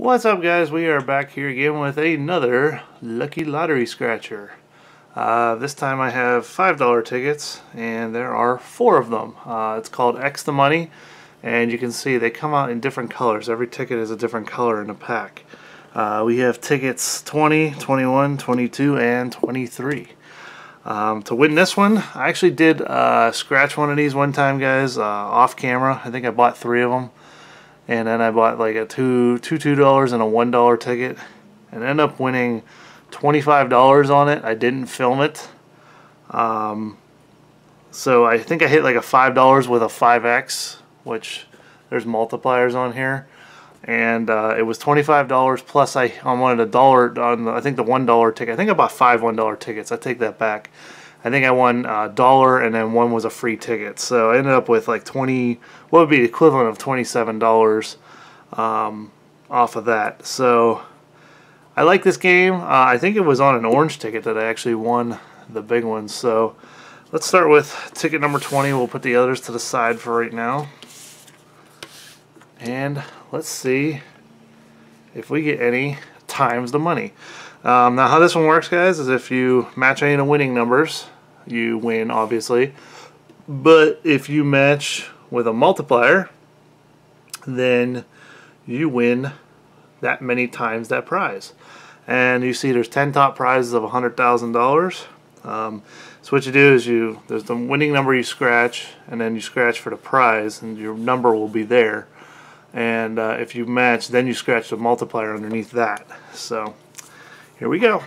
What's up, guys? We are back here again with another lucky lottery scratcher. This time I have $5 tickets, and there are 4 of them. It's called X the Money, and you can see they come out in different colors. Every ticket is a different color in a pack. We have tickets 20, 21, 22, and 23. To win this one, I actually did scratch one of these one time, guys, off camera. I think I bought 3 of them, and then I bought like a $2 and a $1 ticket, and ended up winning $25 on it. I didn't film it, so I think I hit like a $5 with a 5x, which there's multipliers on here, and it was $25 plus I wanted $1 on the, I think the $1 ticket. I think I bought 5 $1 tickets. I take that back. I think I won $1 and then 1 was a free ticket. So I ended up with like 20, what would be the equivalent of $27 off of that. So I like this game. I think it was on an orange ticket that I actually won the big one. So let's start with ticket number 20. We'll put the others to the side for right now. And let's see if we get any times the money. Now how this one works, guys, is if you match any of the winning numbers, you win, obviously. But if you match with a multiplier, then you win that many times that prize. And you see there's 10 top prizes of $100,000. So what you do is there's the winning number you scratch, and then you scratch for the prize, and your number will be there. And if you match, then you scratch the multiplier underneath that. So here we go.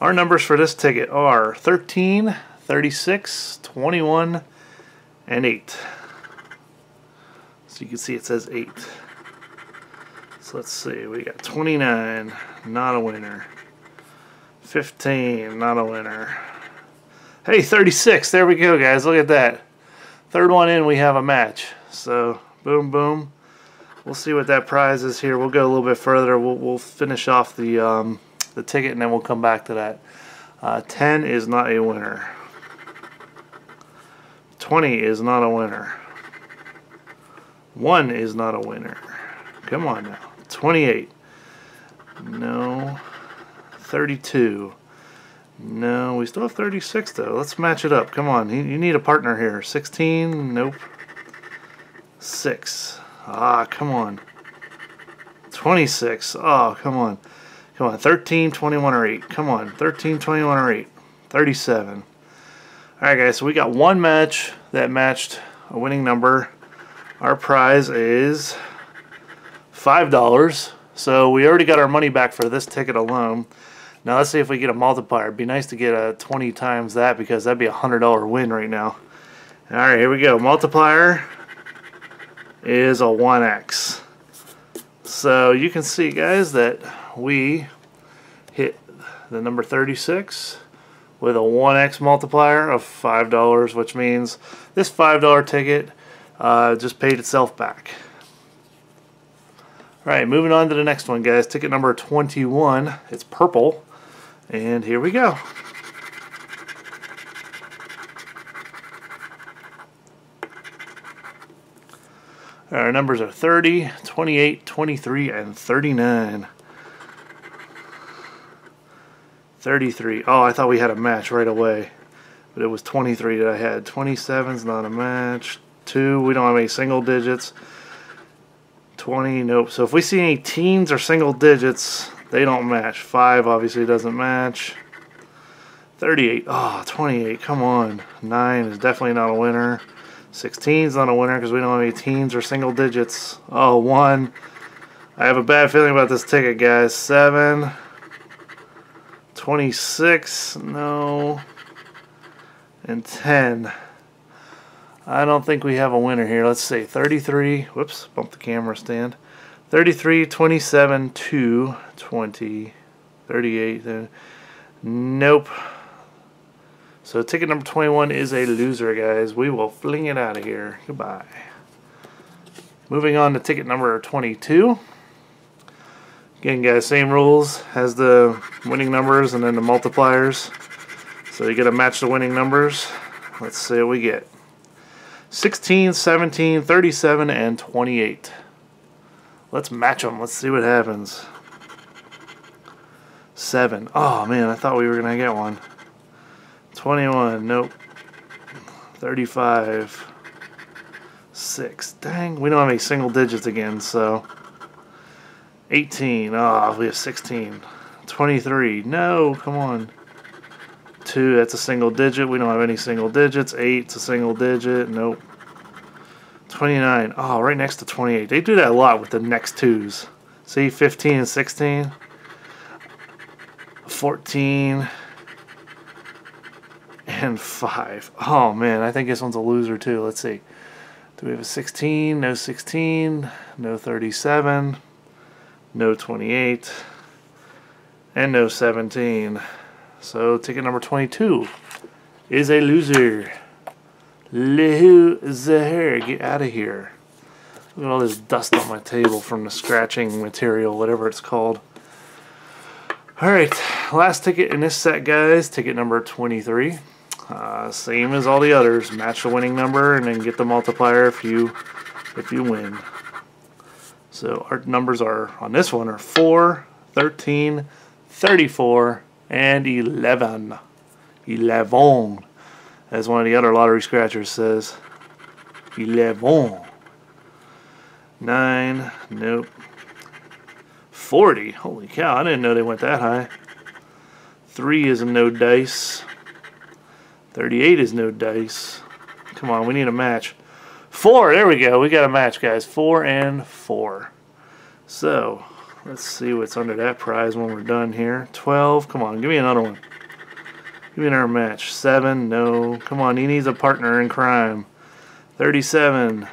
Our numbers for this ticket are 13, 36, 21, and 8. So you can see it says 8. So let's see, we got 29, not a winner. 15, not a winner. Hey, 36, there we go, guys, look at that. Third one in, we have a match. So boom, boom. We'll see what that prize is here. We'll go a little bit further. We'll finish off the ticket, and then we'll come back to that. 10 is not a winner. 20 is not a winner. 1 is not a winner. Come on now. 28. No. 32. No. We still have 36, though. Let's match it up. Come on. You need a partner here. 16. Nope. 6. Ah, come on. 26. Oh, come on. Come on. 13, 21, or 8. Come on. 13, 21, or 8. 37. Alright, guys. So we got one match that matched a winning number. Our prize is $5. So we already got our money back for this ticket alone. Now let's see if we get a multiplier. It'd be nice to get a 20 times that, because that'd be a $100 win right now. Alright, here we go. Multiplier is a 1x. So you can see, guys, that we hit the number 36 with a 1x multiplier of $5, which means this $5 ticket just paid itself back. Alright, moving on to the next one, guys. Ticket number 21. It's purple. And here we go. Our numbers are 30, 28, 23, and 39. 33. Oh, I thought we had a match right away. But it was 23 that I had. 27's not a match. 2, we don't have any single digits. 20, nope. So if we see any teens or single digits, they don't match. 5 obviously doesn't match. 38. Oh, 28. Come on. 9 is definitely not a winner. 16 is not a winner because we don't have any teens or single digits. Oh, 1. I have a bad feeling about this ticket, guys. 7. 26. No. And 10. I don't think we have a winner here. Let's see. 33. Whoops. Bumped the camera stand. 33, 27, 2, 20, 38. Nope. So ticket number 21 is a loser, guys. We will fling it out of here. Goodbye. Moving on to ticket number 22. Again, guys, same rules as the winning numbers and then the multipliers. So you got to match the winning numbers. Let's see what we get. 16, 17, 37, and 28. Let's match them. Let's see what happens. 7. Oh, man, I thought we were going to get one. 21. Nope. 35. 6. Dang, we don't have any single digits again, so... 18. Oh, we have 16. 23. No, come on. 2, that's a single digit. We don't have any single digits. 8's a single digit. Nope. 29. Oh, right next to 28. They do that a lot with the next 2's. See, 15 and 16. 14. And 5. Oh, man, I think this one's a loser, too. Let's see. Do we have a 16? No 16. No 37. No 28. And no 17. So ticket number 22 is a loser. Loser. Get out of here. Look at all this dust on my table from the scratching material, whatever it's called. Alright, last ticket in this set, guys. Ticket number 23. Same as all the others. Match the winning number and then get the multiplier if you win. So our numbers are on this one are 4, 13, 34, and 11. 11, as one of the other lottery scratchers says. 11. 9, nope. 40, holy cow, I didn't know they went that high. 3 is a no dice. 38 is no dice. Come on, we need a match. 4, there we go, we got a match, guys. 4 and 4. So let's see what's under that prize when we're done here. 12, come on, give me another one. Give me another match. 7, no. Come on, he needs a partner in crime. 37.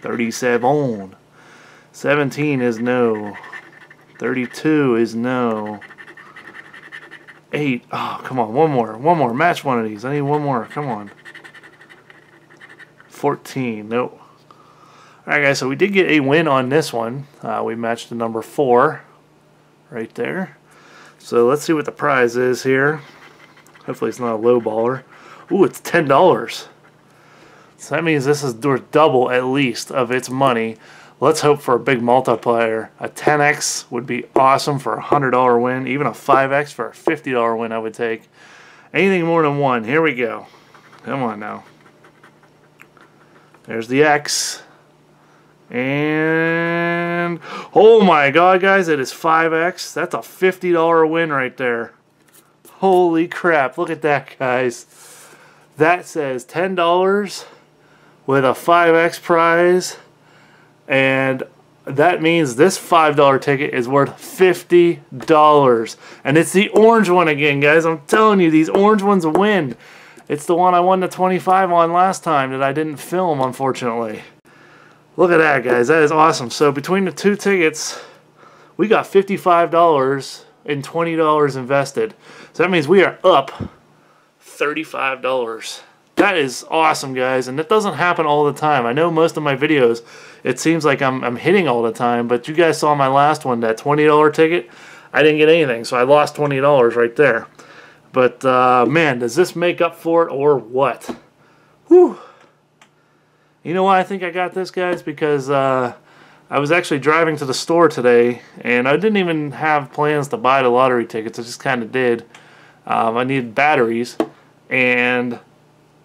37. 17 is no. 32 is no. 8. Oh, come on, one more. One more. Match one of these. I need one more. Come on. 14. Nope. Alright guys, so we did get a win on this one. We matched the number 4 right there. So let's see what the prize is here. Hopefully it's not a low baller. Ooh, it's $10. So that means this is worth double at least of its money. Let's hope for a big multiplier. A 10x would be awesome for a $100 win. Even a 5x for a $50 win I would take. Anything more than 1. Here we go. Come on now. There's the X. And oh my god, guys, it is 5x. That's a $50 win right there. Holy crap, look at that, guys. That says $10 with a 5x prize, and that means this $5 ticket is worth $50. And it's the orange one again, guys. I'm telling you, these orange ones win. It's the one I won the 25 on last time that I didn't film, unfortunately. Look at that, guys. That is awesome. So between the two tickets, we got $55 and $20 invested. So that means we are up $35. That is awesome, guys. And that doesn't happen all the time. I know most of my videos, it seems like I'm hitting all the time. But you guys saw my last one, that $20 ticket. I didn't get anything, so I lost $20 right there. But, man, does this make up for it or what? Whew. You know why I think I got this, guys? Because I was actually driving to the store today, and I didn't even have plans to buy the lottery tickets. I just kind of did. I needed batteries, and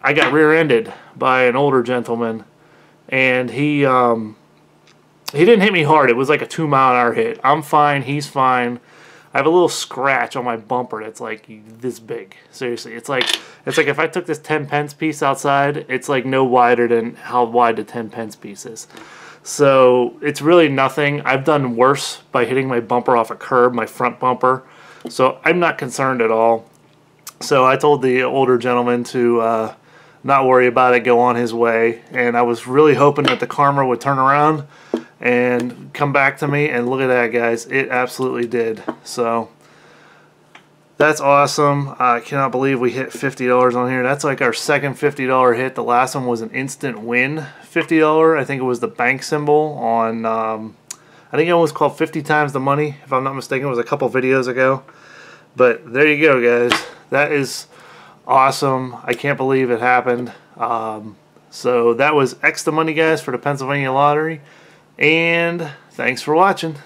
I got rear-ended by an older gentleman, and he didn't hit me hard. It was like a 2-mile-an-hour hit. I'm fine. He's fine. I have a little scratch on my bumper that's like this big. Seriously, it's like if I took this 10-pence piece outside, it's like no wider than how wide the 10-pence piece is. So it's really nothing. I've done worse by hitting my bumper off a curb, my front bumper. So I'm not concerned at all. So I told the older gentleman to not worry about it, go on his way. And I was really hoping that the karma would turn around and come back to me, and look at that, guys, it absolutely did. So that's awesome. I cannot believe we hit $50 on here. That's like our second $50 hit. The last one was an instant win $50. I think it was the bank symbol on I think it was called 50 times the money, if I'm not mistaken. It was a couple videos ago, but there you go, guys. That is awesome. I can't believe it happened. So that was X the Money, guys, for the Pennsylvania Lottery. And thanks for watching.